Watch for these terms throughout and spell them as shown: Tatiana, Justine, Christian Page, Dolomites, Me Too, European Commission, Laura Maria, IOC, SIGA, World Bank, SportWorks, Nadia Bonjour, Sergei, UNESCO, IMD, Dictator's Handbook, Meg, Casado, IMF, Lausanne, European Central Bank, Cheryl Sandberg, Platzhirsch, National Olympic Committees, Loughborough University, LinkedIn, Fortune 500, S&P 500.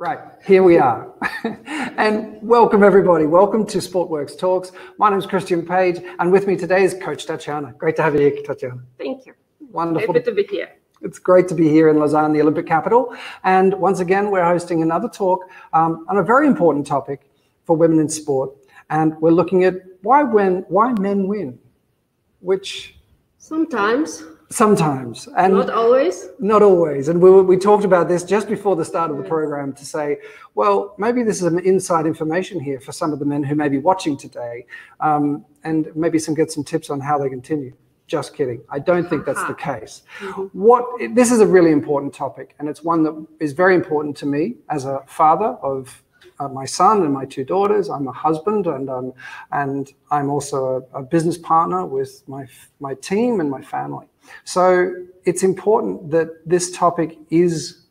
Right, here we are. And welcome everybody. Welcome to SportWorks Talks. My name is Christian Page, and with me today is Coach Tatiana. Great to have you here, Tatiana. Thank you. Wonderful. Happy to be here. It's great to be here in Lausanne, the Olympic capital. And once again, we're hosting another talk on a very important topic for women in sport. And we're looking at why men win, which... Sometimes. And not always? Not always. And we talked about this just before the start of the program to say, well, maybe this is an inside information here for some of the men who may be watching today, and maybe get some tips on how they continue. Just kidding. I don't think that's the case. This is a really important topic, and it's one that is very important to me as a father of my son and my two daughters. I'm a husband, and I'm also a business partner with my team and my family. So it's important that this topic is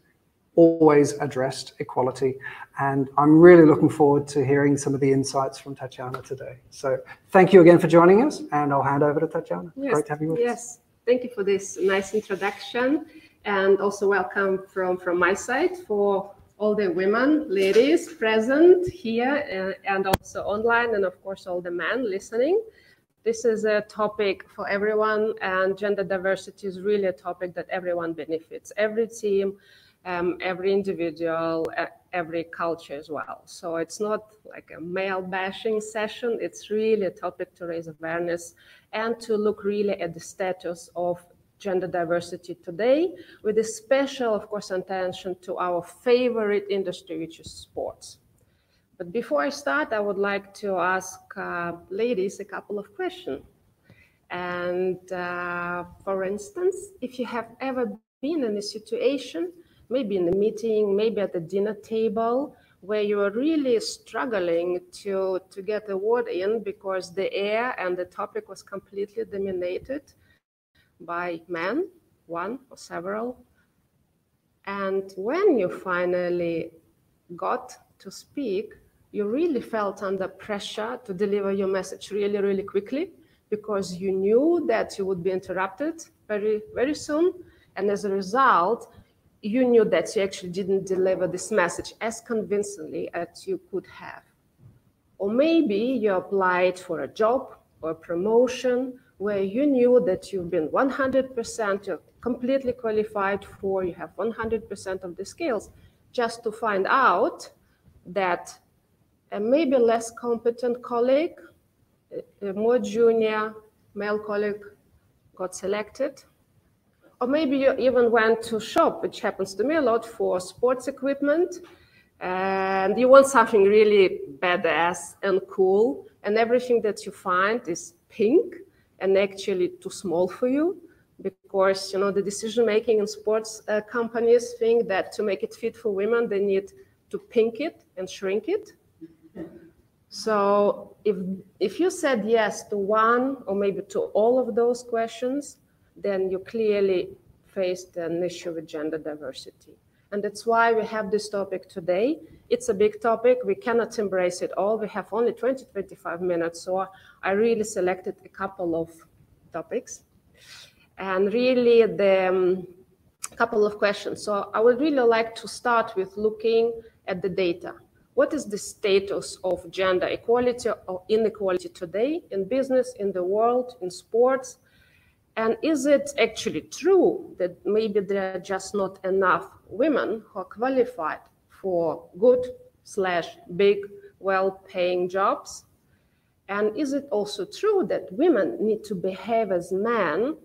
always addressed, equality, and I'm really looking forward to hearing some of the insights from Tatiana today. So thank you again for joining us, and I'll hand over to Tatiana. Yes. Great to have you with us. Yes, thank you for this nice introduction, and also welcome from my side for all the women, ladies present here and also online, and of course all the men listening. This is a topic for everyone, and gender diversity is really a topic that everyone benefits, every team, every individual, every culture as well. So it's not like a male bashing session. It's really a topic to raise awareness and to look really at the status of gender diversity today, with a special, of course, attention to our favorite industry, which is sports. But before I start, I would like to ask ladies a couple of questions. And for instance, if you have ever been in a situation, maybe in a meeting, maybe at the dinner table, where you are really struggling to get a word in because the air and the topic was completely dominated by men, one or several. And when you finally got to speak, you really felt under pressure to deliver your message really, really quickly, because you knew that you would be interrupted very, very soon. And as a result, you knew that you actually didn't deliver this message as convincingly as you could have. Or maybe you applied for a job or a promotion where you knew that you've been 100%, you're completely qualified for, you have 100% of the skills, just to find out that a maybe less competent colleague, a more junior male colleague got selected. Or maybe you even went to shop, which happens to me a lot, for sports equipment, and you want something really badass and cool, and everything that you find is pink and actually too small for you, because you know the decision-making in sports companies think that to make it fit for women, they need to pink it and shrink it. So if you said yes to one or maybe to all of those questions, then you clearly faced an issue with gender diversity. And that's why we have this topic today. It's a big topic. We cannot embrace it all. We have only 20, 25 minutes. So I really selected a couple of topics and really the couple of questions. So I would really like to start with looking at the data. What is the status of gender equality or inequality today in business, in the world, in sports? And is it actually true that maybe there are just not enough women who are qualified for good/big, well-paying jobs? And is it also true that women need to behave as men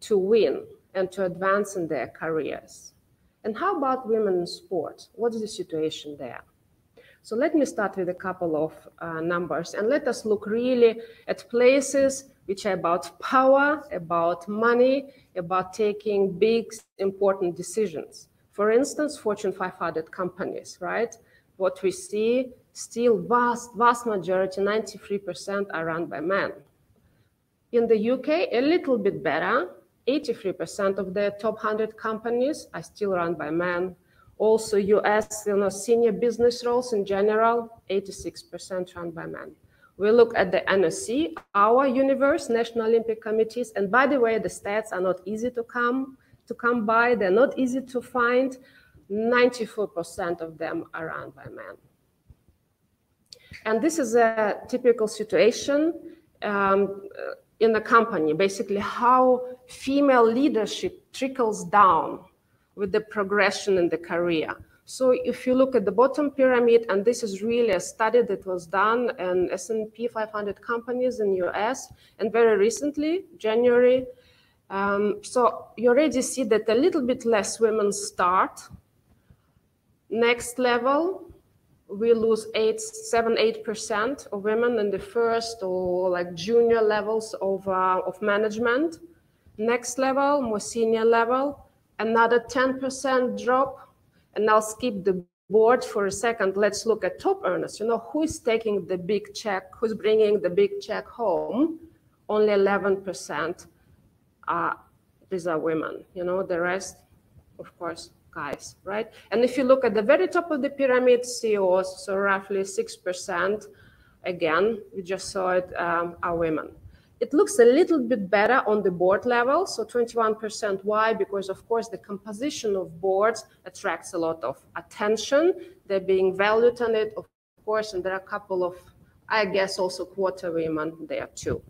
to win and to advance in their careers? And how about women in sports? What is the situation there? So let me start with a couple of numbers, and let us look really at places which are about power, about money, about taking big, important decisions. For instance, Fortune 500 companies, right? What we see, still vast majority, 93% are run by men. In the UK, a little bit better, 83% of the top 100 companies are still run by men. Also US, you know, senior business roles in general, 86% run by men. We look at the NOC, our universe, National Olympic Committees. And by the way, the stats are not easy to come by. They're not easy to find. 94% of them are run by men. And this is a typical situation in a company, basically how female leadership trickles down with the progression in the career. So if you look at the bottom pyramid, and this is really a study that was done in S&P 500 companies in US, and very recently, January. So you already see that a little bit less women start. Next level, we lose 7-8% of women in the first or like junior levels of management. Next level, more senior level, another 10% drop. And I'll skip the board for a second. Let's look at top earners. You know, who is taking the big check, who's bringing the big check home? Only 11%. These are women, you know, the rest, of course, guys, right? And if you look at the very top of the pyramid, CEOs, so roughly 6%, again, we just saw it, are women. It looks a little bit better on the board level, so 21%. Why? Because, of course, the composition of boards attracts a lot of attention. They're being valued on it, of course, and there are a couple of, I guess, also quota women there too.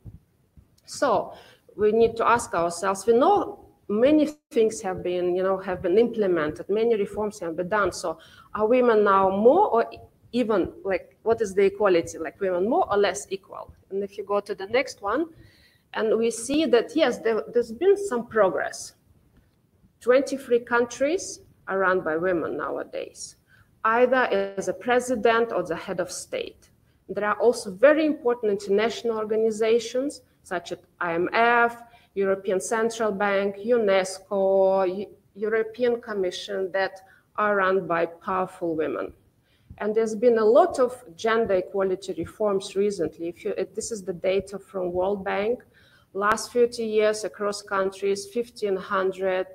So we need to ask ourselves, we know many things have been, you know, have been implemented, many reforms have been done. So are women now more or even, like, what is the equality? Like, women more or less equal? And if you go to the next one, and we see that, yes, there's been some progress. 23 countries are run by women nowadays, either as a president or the head of state. There are also very important international organizations such as IMF, European Central Bank, UNESCO, European Commission that are run by powerful women. And there's been a lot of gender equality reforms recently. This is the data from World Bank. Last 30 years across countries, 1,500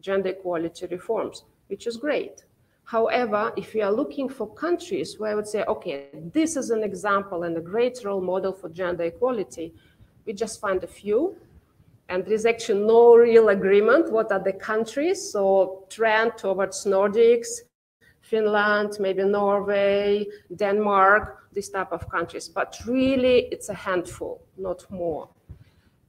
gender equality reforms, which is great. However, if you are looking for countries where I would say, okay, this is an example and a great role model for gender equality, we just find a few. And there's actually no real agreement. What are the countries? So trend towards Nordics, Finland, maybe Norway, Denmark, this type of countries. But really, it's a handful, not more.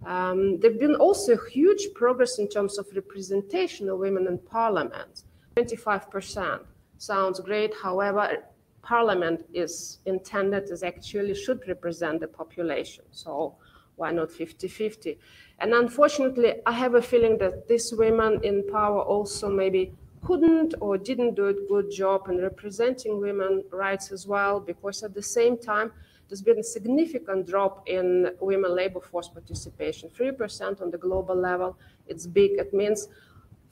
There's been also huge progress in terms of representation of women in parliament. 25% sounds great. However, parliament is intended as actually should represent the population. So why not 50-50? And unfortunately, I have a feeling that these women in power also maybe couldn't or didn't do a good job in representing women's rights as well, because at the same time, there's been a significant drop in women labor force participation, 3% on the global level. It's big. It means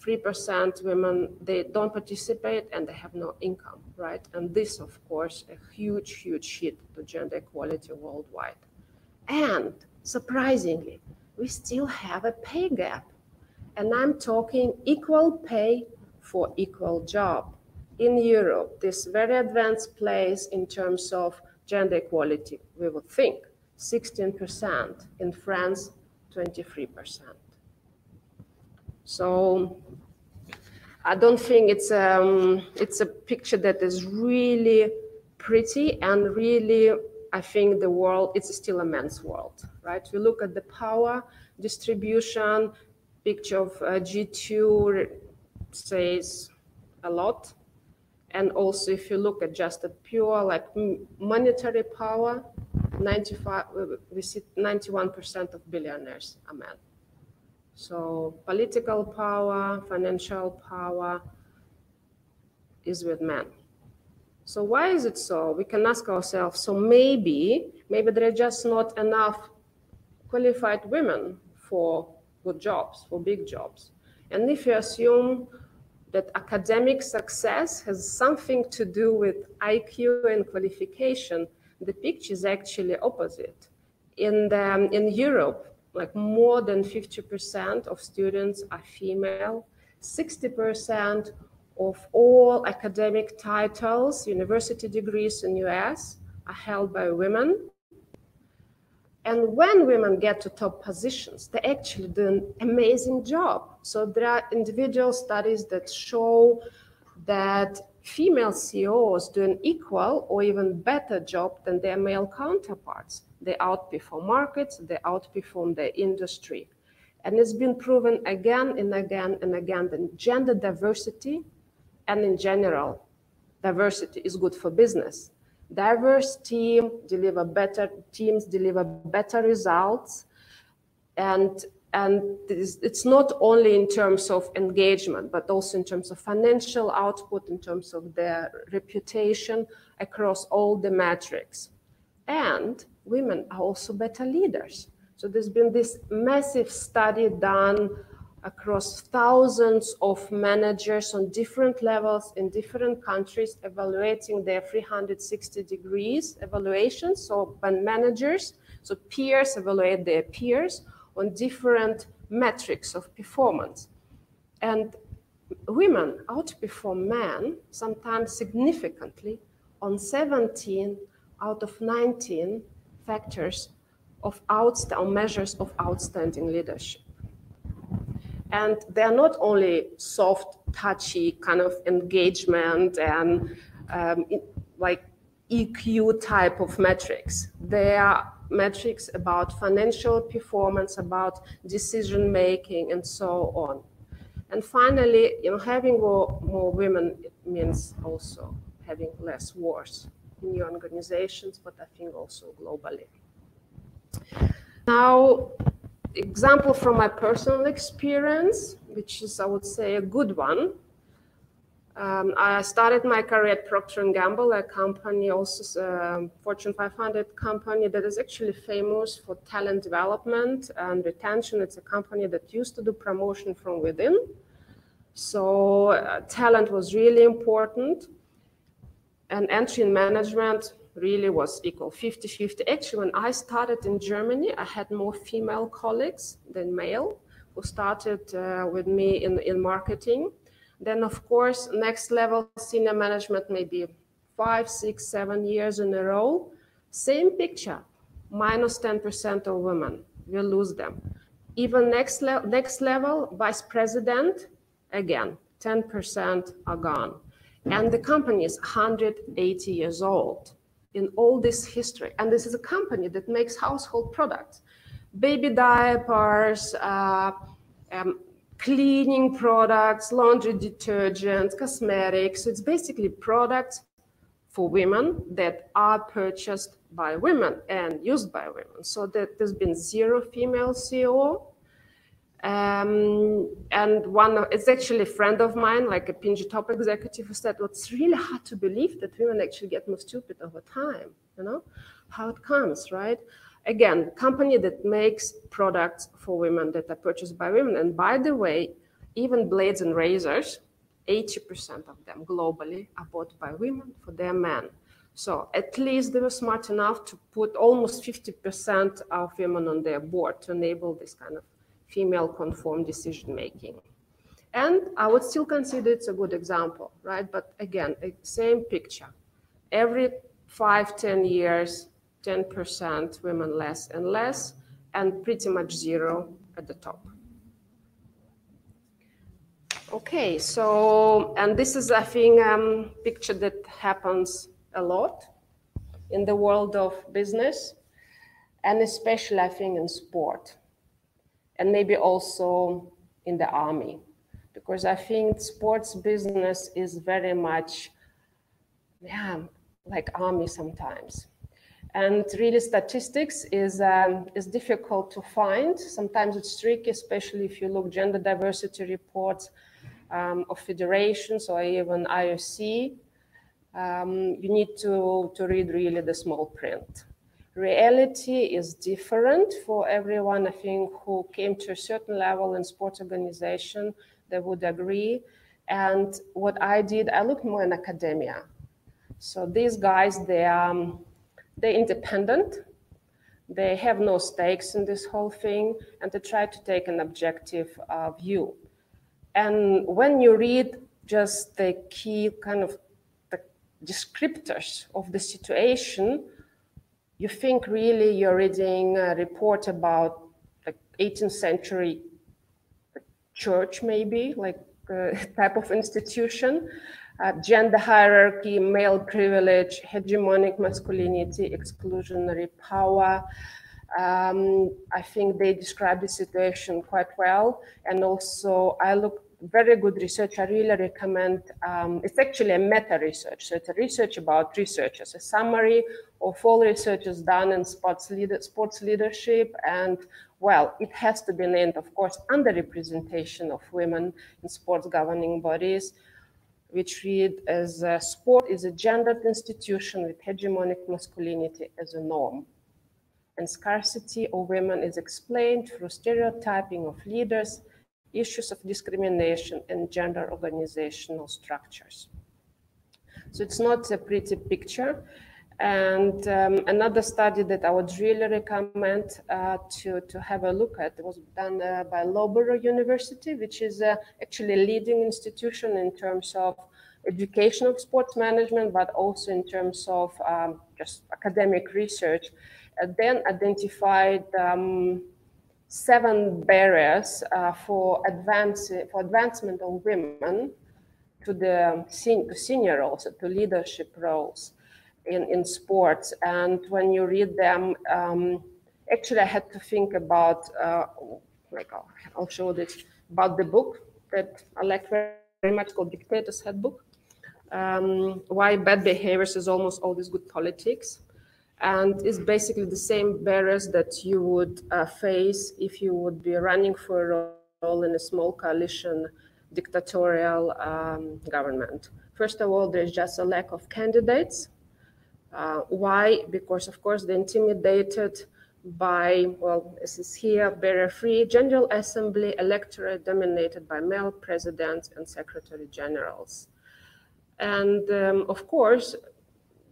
3% women, they don't participate and they have no income, right? And this, of course, a huge, huge hit to gender equality worldwide. And surprisingly, we still have a pay gap. And I'm talking equal pay for equal job. In Europe, this very advanced place in terms of gender equality, we would think 16%, in France, 23%. So I don't think it's a picture that is really pretty, and really, I think the world, it's still a man's world, right? We look at the power distribution, picture of G2 says a lot. And also if you look at just the pure like monetary power, 91% of billionaires are men. So political power, financial power is with men. So why is it so? We can ask ourselves, so maybe there are just not enough qualified women for good jobs, for big jobs. And if you assume that academic success has something to do with IQ and qualification, the picture is actually opposite. In Europe, like more than 50% of students are female, 60% of all academic titles, university degrees in US are held by women. And when women get to top positions, they actually do an amazing job. So there are individual studies that show that female CEOs do an equal or even better job than their male counterparts. They outperform markets, they outperform their industry. And it's been proven again and again and again that gender diversity, and in general, diversity is good for business. Diverse teams deliver better results. And it's not only in terms of engagement, but also in terms of financial output, in terms of their reputation across all the metrics. And women are also better leaders. So there's been this massive study done across thousands of managers on different levels in different countries, evaluating their 360 degrees evaluations. So when managers, so peers evaluate their peers on different metrics of performance. And women outperform men, sometimes significantly, on 17 out of 19 factors of measures of outstanding leadership. And they're not only soft, touchy kind of engagement and like EQ type of metrics. They are metrics about financial performance, about decision making, and so on. And finally, you know, having more women means also having less wars in your organizations, but I think also globally. Now, example from my personal experience, which is, I would say, a good one. I started my career at Procter & Gamble, a company, also a Fortune 500 company that is actually famous for talent development and retention. It's a company that used to do promotion from within. So talent was really important. And entry in management really was equal, 50-50. Actually, when I started in Germany, I had more female colleagues than male who started with me in marketing. Then, of course, next level senior management, maybe 5, 6, 7 years in a row. Same picture, minus 10% of women. We'll lose them. Even next level, vice president, again, 10% are gone. And the company is 180 years old in all this history. And this is a company that makes household products, baby diapers, cleaning products, laundry detergent, cosmetics. So it's basically products for women that are purchased by women and used by women. So that there's been 0 female CEO. And it's actually a friend of mine, like a P&G top executive, who said, well, it's really hard to believe that women actually get more stupid over time, you know, how it comes, right? Again, company that makes products for women that are purchased by women. And by the way, even blades and razors, 80% of them globally are bought by women for their men. So at least they were smart enough to put almost 50% of women on their board to enable this kind of female-conformed decision-making. And I would still consider it's a good example, right? But again, same picture. Every 5-10 years, 10% women less and less, and pretty much 0 at the top. Okay, so, and this is, I think, picture that happens a lot in the world of business, and especially, I think, in sport, and maybe also in the army, because I think sports business is very much, yeah, like army sometimes. And really, statistics is difficult to find. Sometimes it's tricky, especially if you look gender diversity reports of federations or even IOC. You need to read really the small print. Reality is different for everyone. I think who came to a certain level in sports organization, they would agree. And what I did, I looked more in academia. So these guys, they're independent, they have no stakes in this whole thing, and they try to take an objective view. And when you read just the key kind of the descriptors of the situation, you think really you're reading a report about the 18th century church, maybe, like type of institution, gender hierarchy, male privilege, hegemonic masculinity, exclusionary power. I think they describe the situation quite well. And also I look very good research. I really recommend, it's actually a meta research. So it's a research about researchers, a summary of all researchers done in sports leadership. And well, it has to be named, of course, underrepresentation of women in sports governing bodies, which read as sport is a gendered institution with hegemonic masculinity as a norm. And scarcity of women is explained through stereotyping of leaders, issues of discrimination, and gender organizational structures. So it's not a pretty picture. And another study that I would really recommend to have a look at was done by Loughborough University, which is actually a leading institution in terms of education of sports management, but also in terms of just academic research. And then identified 7 barriers for advancement of women to the senior roles, to leadership roles in sports. And when you read them, actually I had to think about, like I'll show this, about the book that I like very much called Dictator's Handbook, why bad behaviors is almost always good politics. And it's basically the same barriers that you would face if you would be running for a role in a small coalition dictatorial government. First of all, there's just a lack of candidates. Why? Because, of course, they're intimidated by, well, this is here, barrier-free General Assembly, electorate dominated by male presidents and secretary generals. And, of course,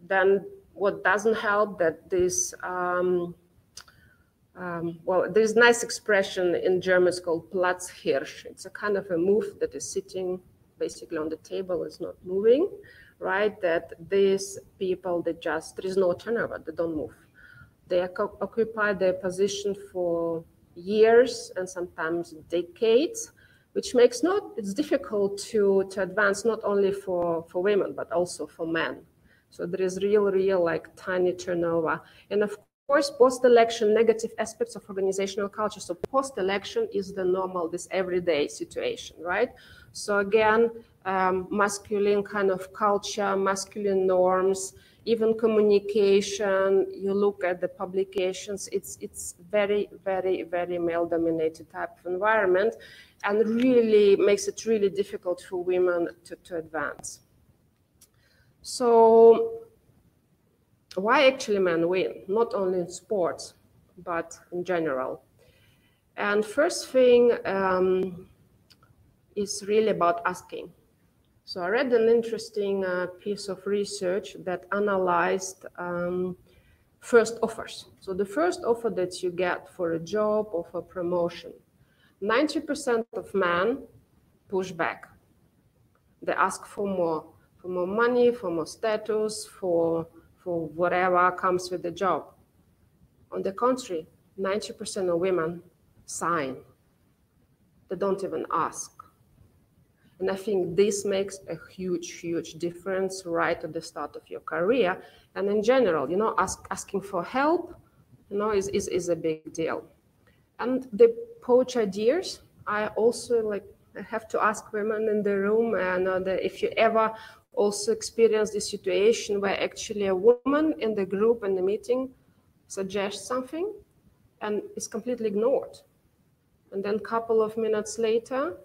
then what doesn't help that this, well, there's nice expression in German, it's called Platzhirsch. It's a kind of a move that is sitting basically on the table, is not moving, right? That these people, they just, there is no turnover, they don't move. They occupy their position for years and sometimes decades, which makes it's difficult to advance not only for women, but also for men. So there is real like tiny turnover. And of course, post-election negative aspects of organizational culture. So post-election is the normal, this everyday situation, right? So again, masculine kind of culture, masculine norms, even communication, you look at the publications, it's very male-dominated type of environment and really makes it really difficult for women to advance. So why actually men win, not only in sports, but in general? And first thing is really about asking. So I read an interesting piece of research that analyzed first offers. So the first offer that you get for a job or for promotion, 90% of men push back. They ask for more money, for more status, for whatever comes with the job. On the contrary, 90% of women sign. They don't even ask. And I think this makes a huge difference right at the start of your career. And in general, you know, asking for help, you know, is a big deal. And they poach ideas. I also like, I have to ask women in the room, and if you ever also experience this situation where actually a woman in the group in the meeting suggests something and is completely ignored. And then a couple of minutes later,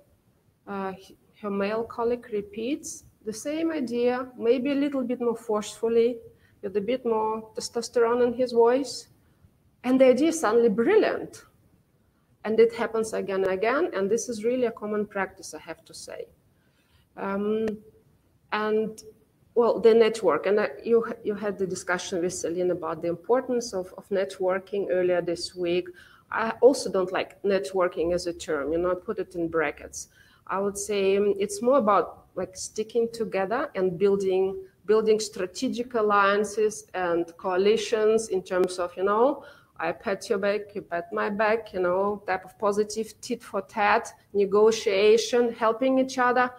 her male colleague repeats the same idea, maybe a little bit more forcefully, with a bit more testosterone in his voice. And the idea is suddenly brilliant. And it happens again and again. And this is really a common practice, I have to say. And well, the network, and you had the discussion with Celine about the importance of networking earlier this week. I also don't like networking as a term, you know, I put it in brackets. I would say it's more about like sticking together and building strategic alliances and coalitions in terms of, you know, I pat your back, you pat my back, you know, type of positive tit for tat, negotiation, helping each other,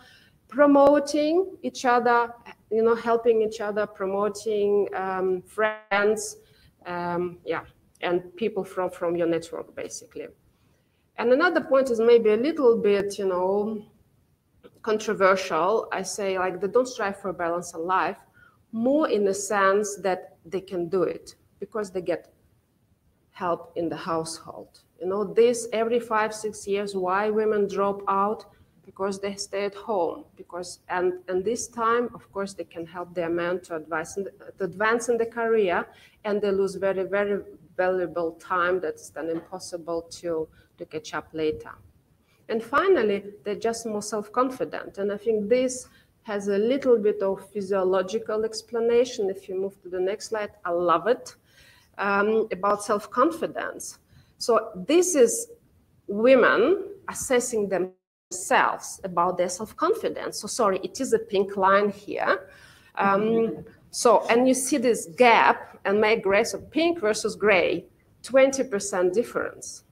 promoting each other, you know, helping each other, promoting friends, yeah, and people from your network, basically. And another point is maybe a little bit, you know, controversial. I say, like, they don't strive for balance in life, more in the sense that they can do it because they get help in the household. You know, this every 5-6 years, why women drop out, because they stay at home, because, and this time, of course, they can help their men to advance in the career, and they lose very, very valuable time that's then impossible to catch up later. And finally, they're just more self-confident. And I think this has a little bit of physiological explanation. If you move to the next slide, I love it, about self-confidence. So this is women assessing themselves about their self-confidence. So sorry, it is a pink line here. So, and you see this gap and make gray, so pink versus gray, 20% difference.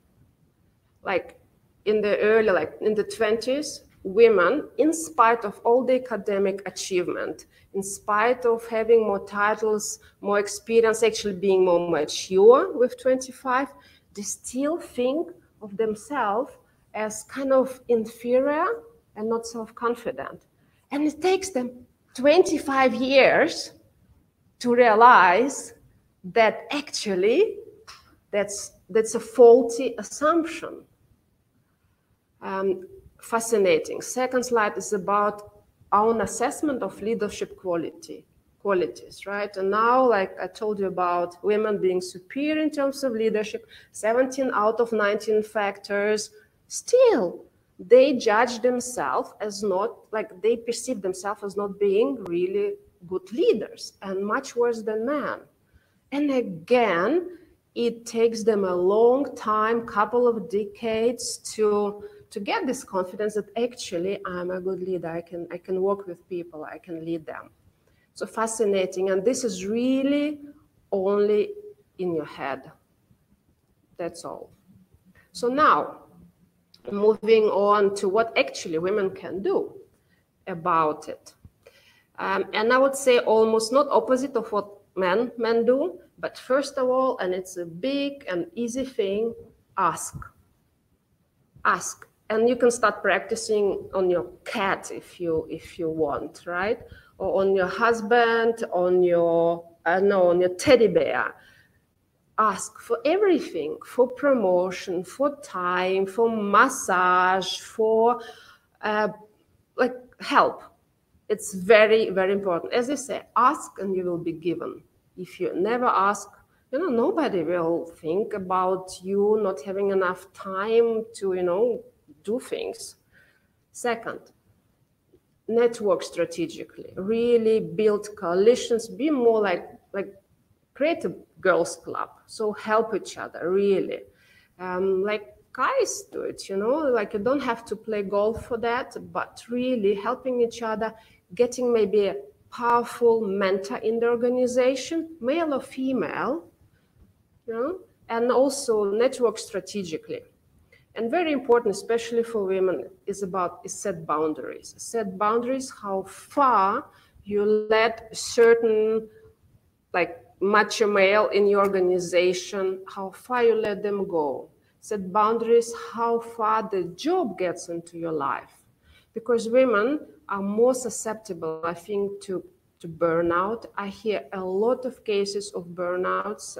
Like in the early, like in the 20s, women, in spite of all the academic achievement, in spite of having more titles, more experience, actually being more mature with 25, they still think of themselves as kind of inferior and not self-confident. And it takes them 25 years to realize that actually that's a faulty assumption. Fascinating. Second slide is about own assessment of leadership qualities, right? And now, like I told you about women being superior in terms of leadership, 17 out of 19 factors, still they judge themselves as not, like they perceive themselves as not being really good leaders and much worse than men. And again, it takes them a long time, couple of decades to get this confidence that actually I'm a good leader, I can work with people, I can lead them. So fascinating, and this is really only in your head, that's all. So now, moving on to what actually women can do about it. And I would say almost not opposite of what men do, but first of all, and it's a big and easy thing, ask. Ask. And you can start practicing on your cat if you want, right? Or on your husband, on your, on your teddy bear. Ask for everything, for promotion, for time, for massage, for like help. It's very, very important. As I say, ask and you will be given. If you never ask, you know, nobody will think about you not having enough time to, you know, do things. Second, network strategically, really build coalitions, be more like create a girls club. So help each other, really. Like guys do it, you know, like you don't have to play golf for that, but really helping each other, getting maybe a powerful mentor in the organization, male or female, you know, and also network strategically. And very important, especially for women, is set boundaries. Set boundaries, how far you let certain, like macho male in your organization, how far you let them go. Set boundaries, how far the job gets into your life. Because women are more susceptible, I think, to burnout. I hear a lot of cases of burnouts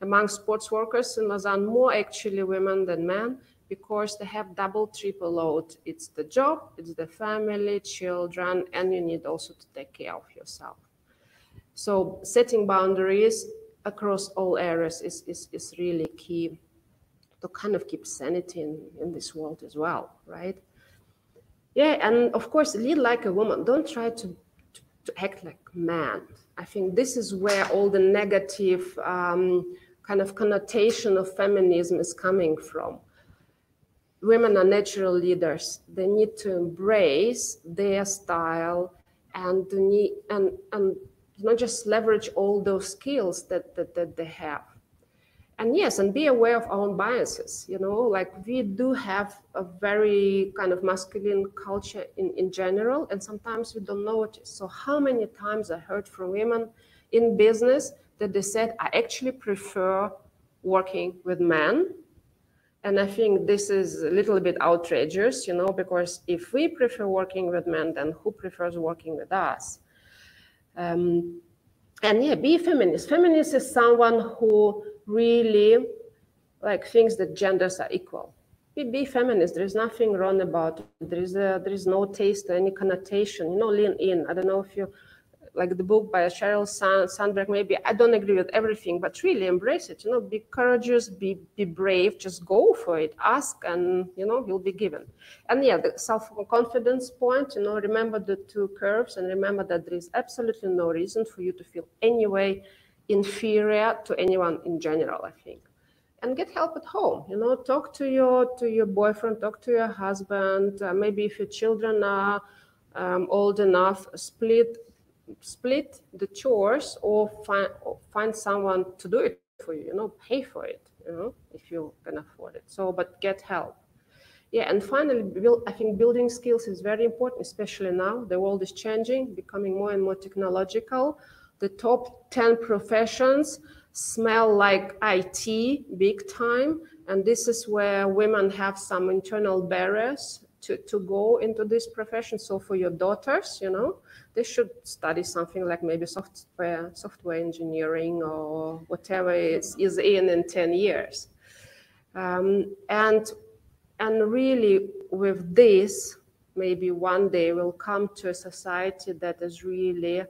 among sports workers in Lausanne, more actually women than men, because they have double, triple load. It's the job, it's the family, children, and you need also to take care of yourself. So setting boundaries across all areas is really key to kind of keep sanity in this world as well, right? Yeah, and of course, lead like a woman. Don't try to act like a man. I think this is where all the negative kind of connotation of feminism is coming from. Women are natural leaders. They need to embrace their style and not just leverage all those skills that they have. And yes, and be aware of our own biases, you know, like we do have a very kind of masculine culture in general, and sometimes we don't know it. So how many times I heard from women in business that they said, I actually prefer working with men. And I think this is a little bit outrageous, you know, because if we prefer working with men, then who prefers working with us? And yeah, be feminist. Feminist is someone who really like thinks that genders are equal. Be feminist. There is nothing wrong about it. There is no taste or any connotation. You know, lean in. I don't know if you like the book by Cheryl Sandberg. Maybe I don't agree with everything, but really embrace it. You know, be courageous, be brave. Just go for it. Ask, and you know, you'll be given. And yeah, the self-confidence point. You know, remember the two curves, and remember that there is absolutely no reason for you to feel any way inferior to anyone in general, I think. And get help at home, you know, talk to your boyfriend, talk to your husband, maybe if your children are old enough, split the chores or find someone to do it for you, you know, pay for it, you know, if you can afford it. So, but get help. Yeah, and finally, I think building skills is very important, especially now. The world is changing, becoming more and more technological. The top 10 professions smell like IT big time. And this is where women have some internal barriers to go into this profession. So for your daughters, you know, they should study something like maybe software engineering or whatever is in 10 years. And really with this, maybe one day we'll come to a society that is really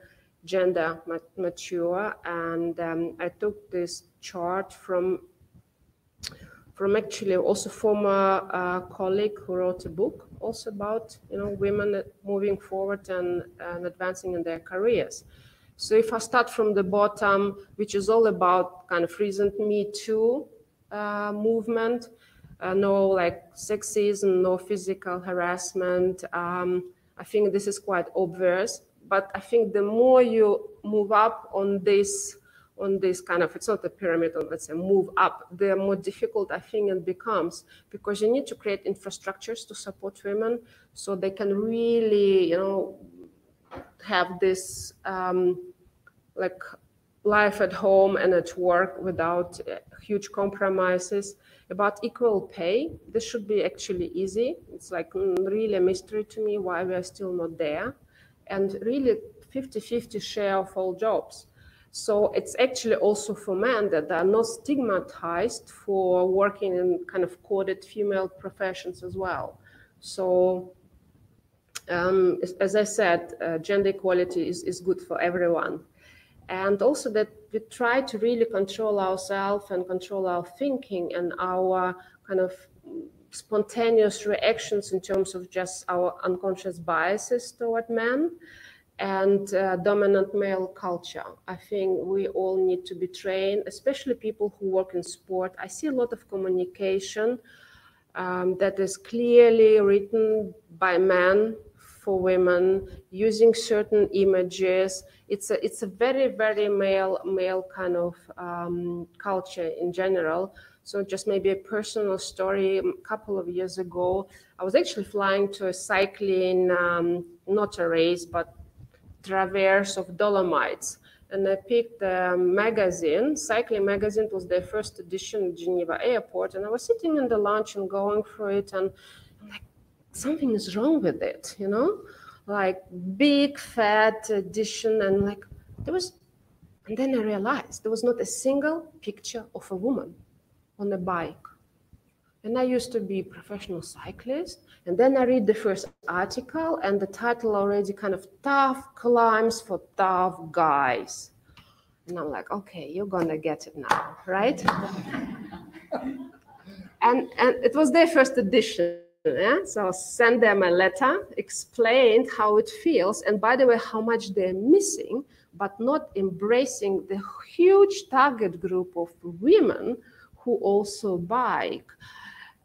gender mature. And I took this chart from actually also former colleague who wrote a book also about, you know, women moving forward and advancing in their careers. So if I start from the bottom, which is all about kind of recent Me Too movement, no like sexism, no physical harassment. I think this is quite obvious. But I think the more you move up on this kind of, it's not a pyramid, let's say move up, the more difficult I think it becomes, because you need to create infrastructures to support women so they can really, you know, have this like life at home and at work without huge compromises. About equal pay, this should be actually easy. It's like really a mystery to me why we are still not there. And really 50-50 share of all jobs. So it's actually also for men that they are not stigmatized for working in kind of coded female professions as well. So as I said, gender equality is good for everyone. And also that we try to really control ourselves and control our thinking and our kind of spontaneous reactions in terms of just our unconscious biases toward men and dominant male culture. I think we all need to be trained, especially people who work in sport. I see a lot of communication that is clearly written by men for women using certain images. It's a very male kind of culture in general. So just maybe a personal story, a couple of years ago, I was actually flying to a cycling, not a race, but traverse of Dolomites. And I picked a magazine, cycling magazine, was their first edition at Geneva Airport. And I was sitting in the lounge and going through it, and I'm like, something is wrong with it, you know? Like big, fat edition, and like, and then I realized there was not a single picture of a woman on a bike. And I used to be a professional cyclist, and then I read the first article and the title already kind of tough climbs for tough guys. And I'm like, okay, you're gonna get it now, right? and it was their first edition, yeah? So I sent them a letter, explained how it feels, and by the way, how much they're missing, but not embracing the huge target group of women who also bike.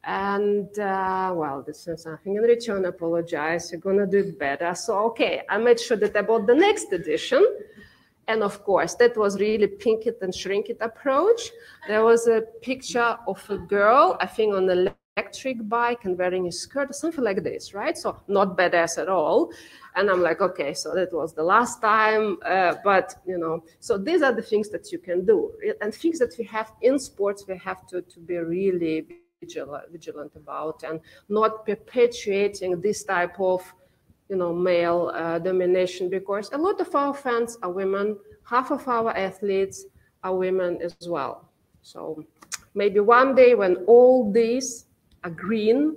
And well, this is something in return, apologize, you're gonna do it better. So, okay, I made sure that I bought the next edition And of course, that was really pink it and shrink it approach. There was a picture of a girl, I think on the electric bike and wearing a skirt or something like this, right? So not badass at all. And I'm like, okay, so that was the last time. But, you know, so these are the things that you can do. And things that we have in sports, we have to be really vigilant about and not perpetuating this type of, you know, male domination, because a lot of our fans are women, half of our athletes are women as well. So maybe one day when all these are green,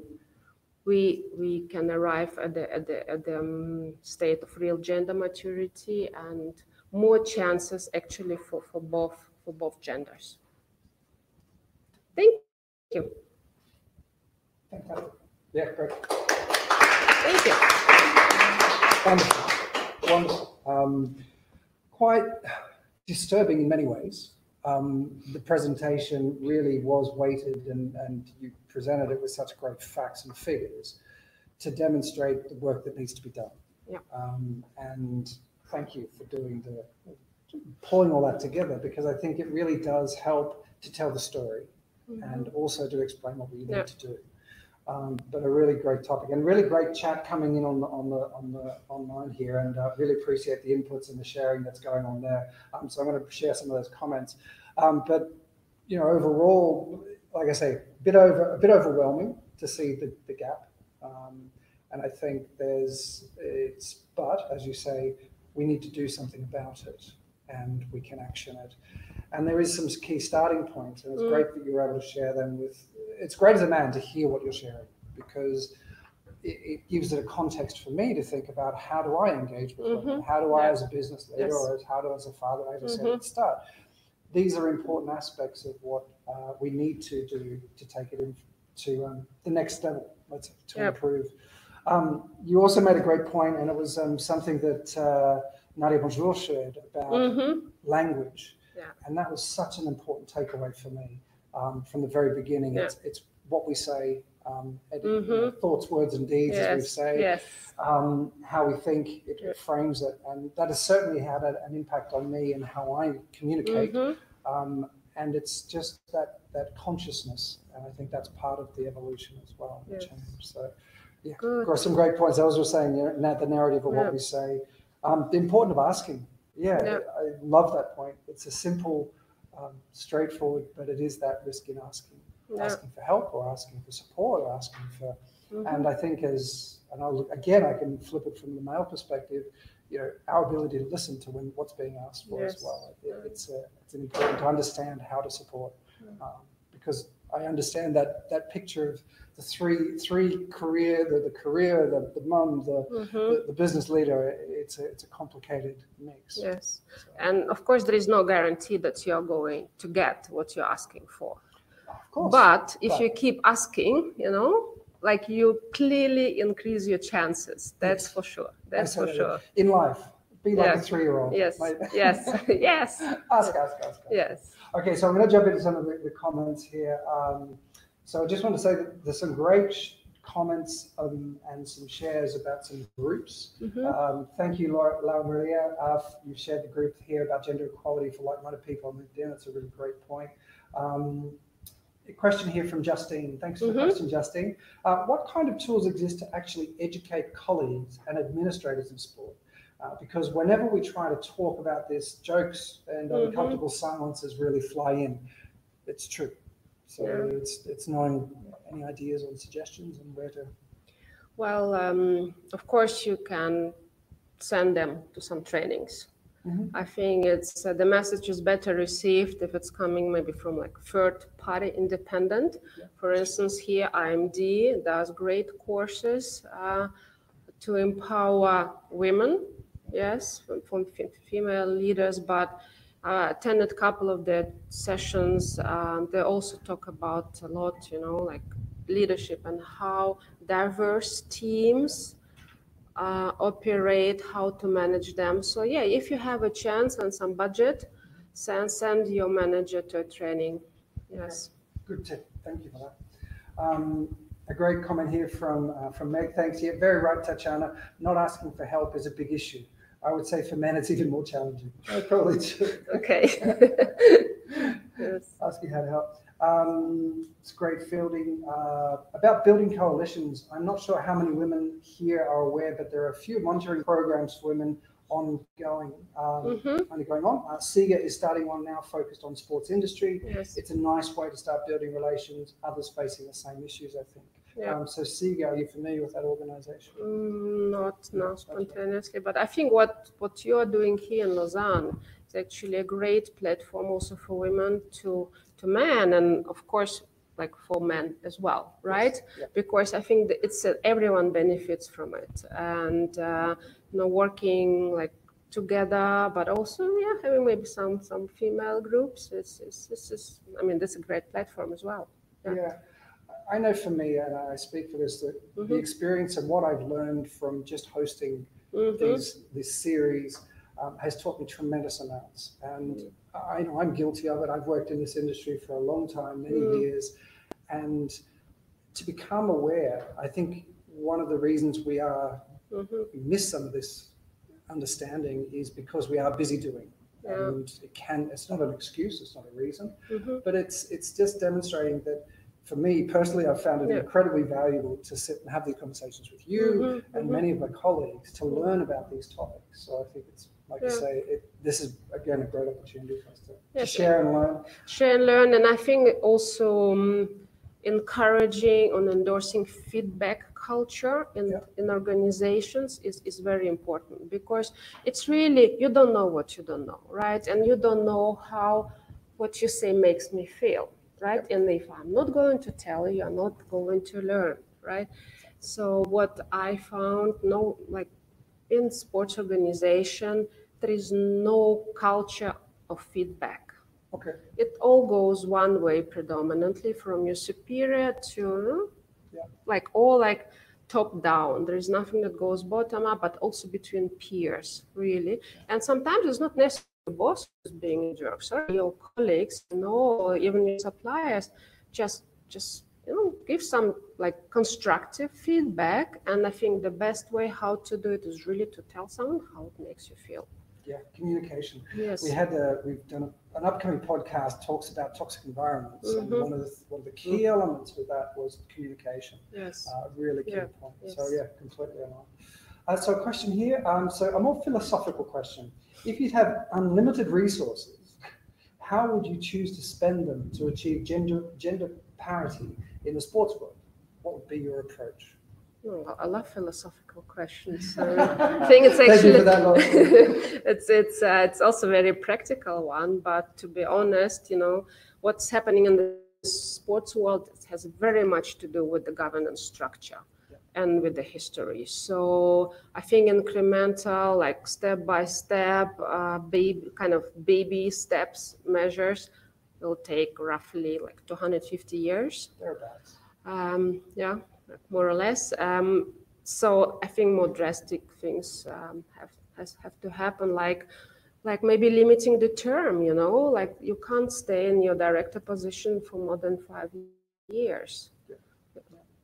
we can arrive at the state of real gender maturity and more chances actually for both genders. Thank you. Yeah, great. Thank you. Wonderful. Quite disturbing in many ways. The presentation really was weighted, and you presented it with such great facts and figures to demonstrate the work that needs to be done. Yeah. And thank you for doing pulling all that together, because I think it really does help to tell the story, mm-hmm. and also to explain what we need yeah. to do. But a really great topic and really great chat coming in on the online here, and really appreciate the inputs and the sharing that's going on there. So I'm going to share some of those comments. But you know, overall, like I say, a bit overwhelming to see the gap. And I think but as you say, we need to do something about it, and we can action it. And there is some key starting points, and it's great that you were able to share them with. It's great as a man to hear what you're sharing, because it gives it a context for me to think about, how do I engage with mm-hmm. women? How do I, yeah. as a business leader, yes. or as a father, as I said at the start? These are important aspects of what we need to do to take it into the next level, to yep. improve. You also made a great point, and it was something that Nadia Bonjour shared about mm-hmm. language. Yeah. And that was such an important takeaway for me from the very beginning. Yeah. It's what we say, mm-hmm. you know, thoughts, words and deeds, yes. as we say, yes. How we think, it frames it. And that has certainly had an impact on me and how I communicate. Mm-hmm. And it's just that consciousness. And I think that's part of the evolution as well. Yes. So, yeah, good. Some great points. I was just saying, you know, the narrative of yeah. what we say, the importance of asking. Yeah, no. I love that point. It's a simple, straightforward, but it is that risk in asking. No. Asking for help, or asking for support, or asking for, mm-hmm. and I think I can flip it from the male perspective, you know, our ability to listen to what's being asked for yes. as well. It's an important to understand how to support, mm-hmm. Because I understand that picture of the three career, the career, the mum, mm-hmm. the business leader. It's a complicated mix. Yes, so. And of course there is no guarantee that you're going to get what you're asking for. Of course. But if you keep asking, you know, like, you clearly increase your chances. That's yes. for sure. That's for sure. In life. Be like yes. a 3-year-old. Yes. Like, yes. yes. Ask. Yes. Okay, so I'm going to jump into some of the comments here. So I just want to say that there's some great comments and some shares about some groups. Mm-hmm. Thank you, Laura Maria. You shared the group here about gender equality for like-minded people on LinkedIn. That's a really great point. A question here from Justine. Thanks for mm-hmm. the question, Justine. What kind of tools exist to actually educate colleagues and administrators in sport? Because whenever we try to talk about this, jokes and uncomfortable mm-hmm. silences really fly in. It's true. So yeah. it's knowing any ideas or suggestions and where to. Well, of course, you can send them to some trainings. Mm-hmm. I think it's the message is better received if it's coming maybe from like third party independent. Yeah. For instance, here IMD does great courses to empower women. Yes, from female leaders, but attended a couple of their sessions. They also talk about a lot, you know, like leadership and how diverse teams operate, how to manage them. So yeah, if you have a chance and some budget, send your manager to a training. Yes. Okay. Good tip. Thank you for that. A great comment here from Meg. Thanks. Yeah, very right, Tatiana. Not asking for help is a big issue. I would say for men, it's even more challenging. Probably true. Okay. Yes. Asking how to help. It's great fielding. About building coalitions, I'm not sure how many women here are aware, but there are a few monitoring programs for women ongoing. SIGA is starting one now focused on sports industry. Yes. It's a nice way to start building relations, others facing the same issues, I think. Yeah. So SIGA, are you familiar with that organization? Not spontaneously, but I think what you're doing here in Lausanne is actually a great platform also for women to men, and of course like for men as well, right? Yes. Yeah. Because I think that it's everyone benefits from it, and working like together, but also having maybe some female groups. It's I mean, that's a great platform as well. Yeah. Yeah. I know for me, and I speak for this, that the experience and what I've learned from just hosting this series has taught me tremendous amounts. And I know I'm guilty of it. I've worked in this industry for a long time, many years. And to become aware, I think one of the reasons we are we miss some of this understanding is because we are busy doing. Yeah. And it's not an excuse, it's not a reason, but it's just demonstrating that. For me personally, I've found it incredibly valuable to sit and have these conversations with you and many of my colleagues to learn about these topics. So I think it's, like you say, this is, again, a great opportunity for us to share and learn. Share and learn, and I think also encouraging and endorsing feedback culture in organizations is very important, because it's really, you don't know what you don't know, right? And you don't know how what you say makes me feel. Right? And if I'm not going to tell you, I'm not going to learn, right? So what I found, like in sports organization, there is no culture of feedback. Okay. It all goes one way predominantly from your superior to like top down. There is nothing that goes bottom up, but also between peers, really. And sometimes it's not necessary. The boss is being a jerk, or your colleagues, or even your suppliers, just give some like constructive feedback. And I think the best way how to do it is really to tell someone how it makes you feel. Yeah, communication. Yes, we've done an upcoming podcast talks about toxic environments, and one of the key elements with that was communication. Yes, really key point. Yes. So completely aligned. So a question here, so a more philosophical question. If you'd have unlimited resources, how would you choose to spend them to achieve gender parity in the sports world? What would be your approach? Well, I love philosophical questions. So I think it's actually it's also a very practical one. But to be honest, what's happening in the sports world has very much to do with the governance structure. And with the history. So I think incremental, like step by step, baby steps measures will take roughly like 250 years. Thereabouts. More or less. So I think more drastic things have to happen, like maybe limiting the term, like you can't stay in your director position for more than 5 years.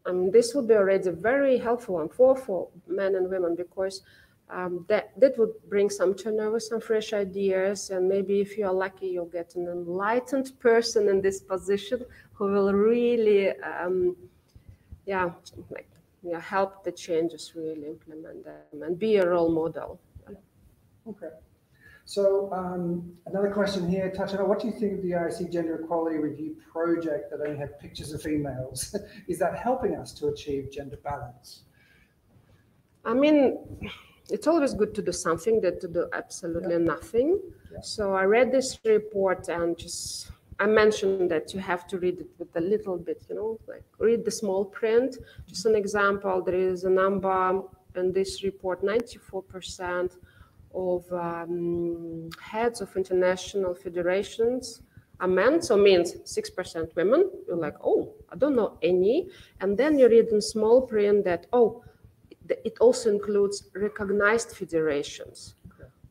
And this would be already a very helpful one for men and women, because that would bring some turnover, some fresh ideas, and maybe if you are lucky, you'll get an enlightened person in this position who will really, help the changes really implement them and be a role model. Yeah. Okay. So another question here, Tatiana, what do you think of the IOC Gender Equality Review project that only had pictures of females? Is that helping us to achieve gender balance? I mean, it's always good to do something than to do absolutely nothing. Yeah. So I read this report and I mentioned that you have to read it with a little bit, like read the small print. Just an example, there is a number in this report, 94%. Of heads of international federations are men, so means 6% women. You're like, oh, I don't know any. And then you read in small print that, oh, it also includes recognized federations,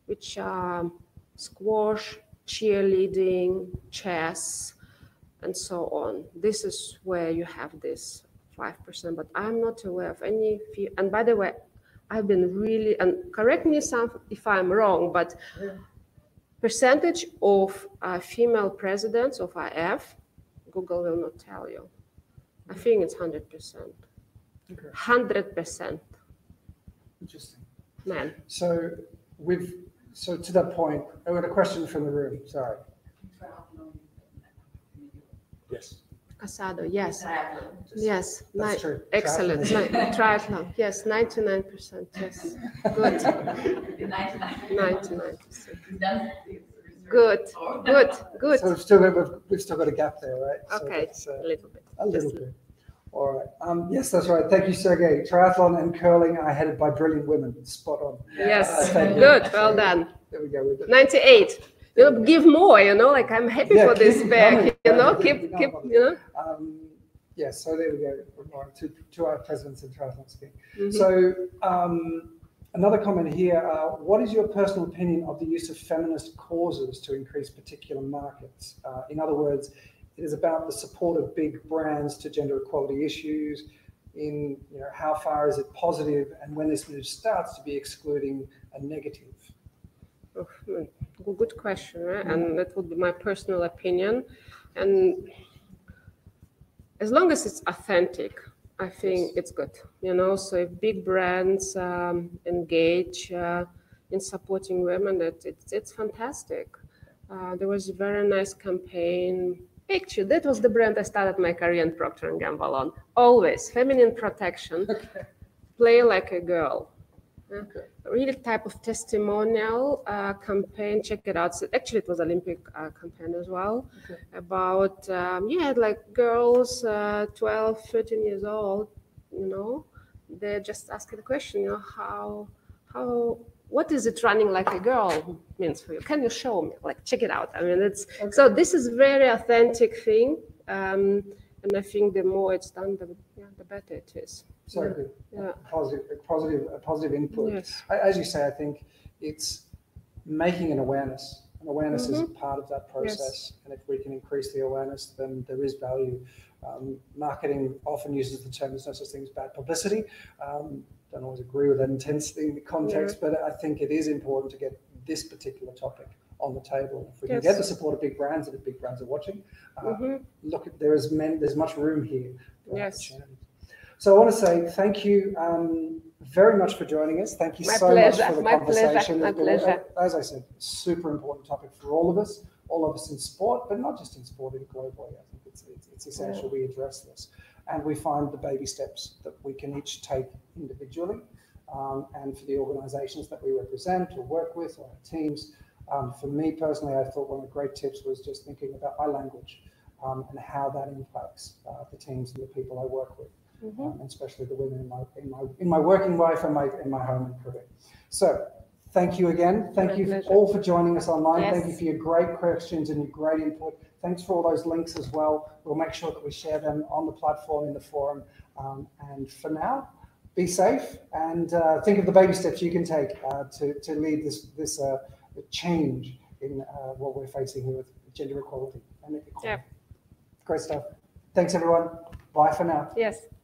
which are squash, cheerleading, chess, and so on. This is where you have this 5%, but I'm not aware of any. And by the way, I've been really, and correct me if I'm wrong, but percentage of female presidents of IF, Google will not tell you. I think it's 100%. Okay. 100%. Interesting. Man. So so to that point, I got a question from the room. Sorry. Yes. Casado, yes. Yes. That's true. Excellent. Triathlon. Yes, 99%. Yes. Good. 99%. Good. Good. Good. So we've still got a gap there, right? Okay. So a little bit. A little bit. All right. Yes, that's right. Thank you, Sergei. Triathlon and curling are headed by brilliant women. Spot on. Yes. Good. Well done. There we go. 98. You know, give more. You know, like I'm happy for this back. You know, keep. You know. Yeah. So there we go. To our presidents in triathlon speak. Mm-hmm. So another comment here. What is your personal opinion of the use of feminist causes to increase particular markets? In other words, it is about the support of big brands to gender equality issues. In how far is it positive, and when this move starts to be excluding a negative? Good question, right? And that would be my personal opinion. And as long as it's authentic, I think it's good. You know, so if big brands engage in supporting women, it's fantastic. There was a very nice campaign. Picture, that was the brand I started my career in Procter & Gamble on. Always feminine protection, play like a girl. Really type of testimonial campaign. Check it out. So actually, it was Olympic campaign as well. Okay. About like girls 12, 13 years old. You know, they're just asking the question. You know, how. What is it running like a girl means for you? Can you show me? Like, check it out. I mean, it's okay. So this is very authentic thing. And I think the more it's done, the better it is. So a positive input. Yes. As you say, I think it's making an awareness. And awareness is part of that process. Yes. And if we can increase the awareness, then there is value. Marketing often uses the term, there's no such thing as bad publicity. I don't always agree with that intensity in the context, but I think it is important to get this particular topic on the table. If we can get the support of big brands, and if big brands are watching, look, there's much room here. Yes. So I want to say thank you very much for joining us. Thank you so much for the conversation. My pleasure. As I said, super important topic for all of us in sport, but not just in sport, in globally. I think it's essential we address this. And we find the baby steps that we can each take individually and for the organizations that we represent or work with or our teams. For me personally, I thought one of the great tips was just thinking about my language and how that impacts the teams and the people I work with, and especially the women in my working life and in my home and career. So thank you again. Thank you all for joining us online. Yes. Thank you for your great questions and your great input. Thanks for all those links as well. We'll make sure that we share them on the platform, in the forum. And for now, be safe and think of the baby steps you can take to lead this change in what we're facing here with gender equality. Great stuff. Thanks, everyone. Bye for now. Yes.